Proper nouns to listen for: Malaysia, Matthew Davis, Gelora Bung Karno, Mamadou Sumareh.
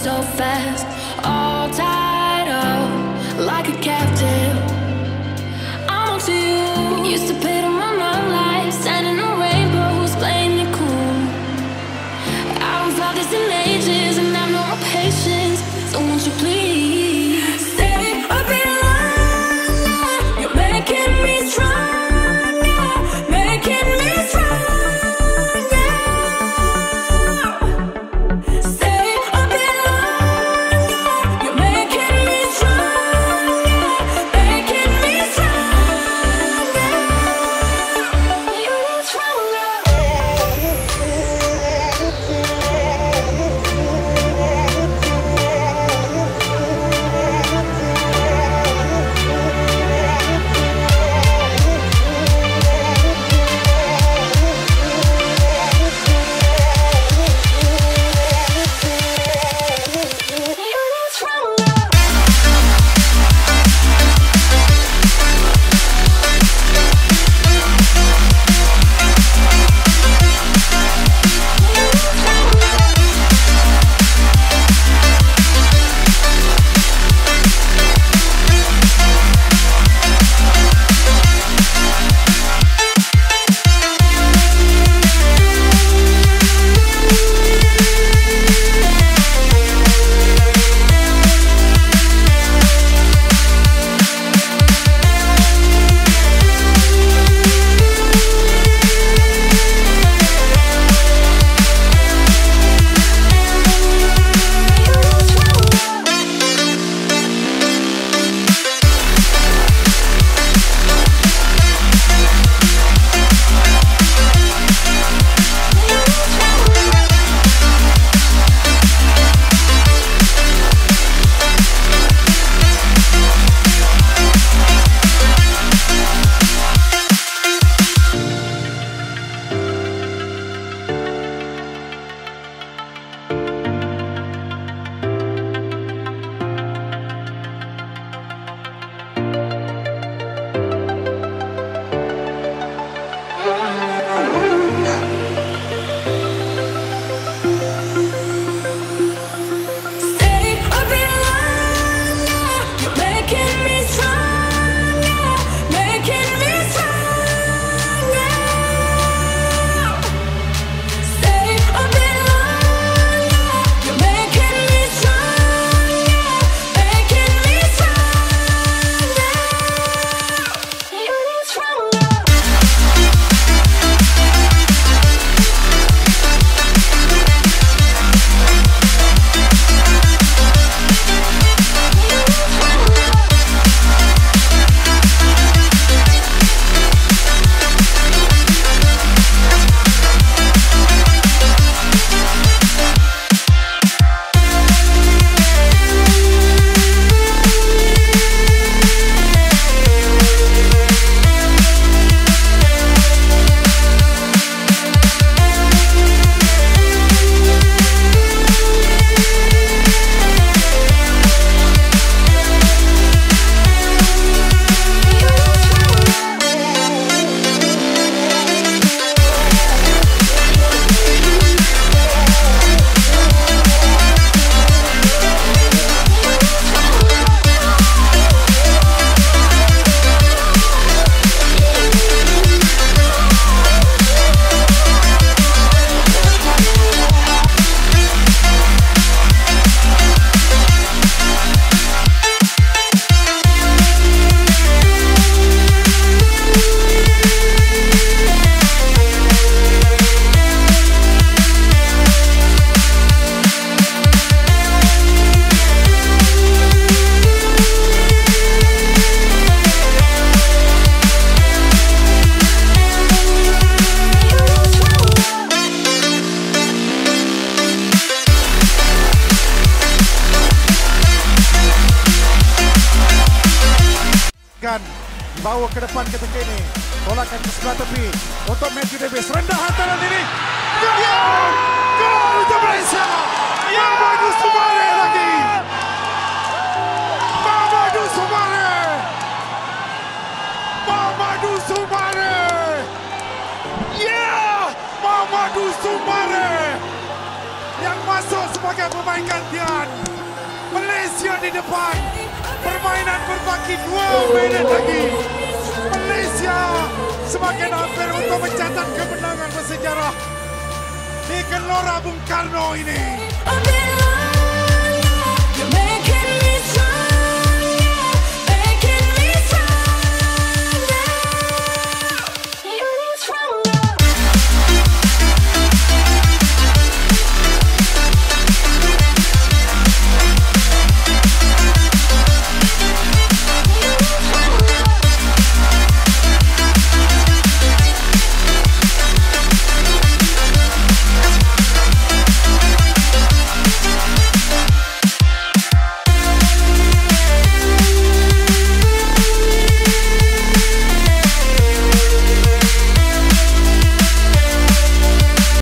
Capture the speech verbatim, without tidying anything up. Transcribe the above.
so fast, all tied up like a captive. I'm on to you. Used to pit on my mom life, standing on rainbows, playing it cool. I was all this in ages, and I've no patience. So won't you please stay up in line? You're making me strong. Bawa ke depan ketika ini, tolakkan ke sebelah tepi untuk Matthew Davis, rendah hantaran ini. Gol! Gol untuk Malaysia! Mamadou Sumareh lagi! Mamadou Sumareh! Mamadou Sumareh! Yeah! Mamadou Sumareh! Yang masuk sebagai pemain gantian. Malaysia di depan. Permainan berbaki dua minit lagi. Malaysia semakin hampir untuk mencatat kemenangan bersejarah di Gelora Bung Karno ini.